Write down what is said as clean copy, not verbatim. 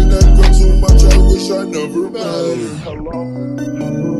like that girl too much, I wish I never met her.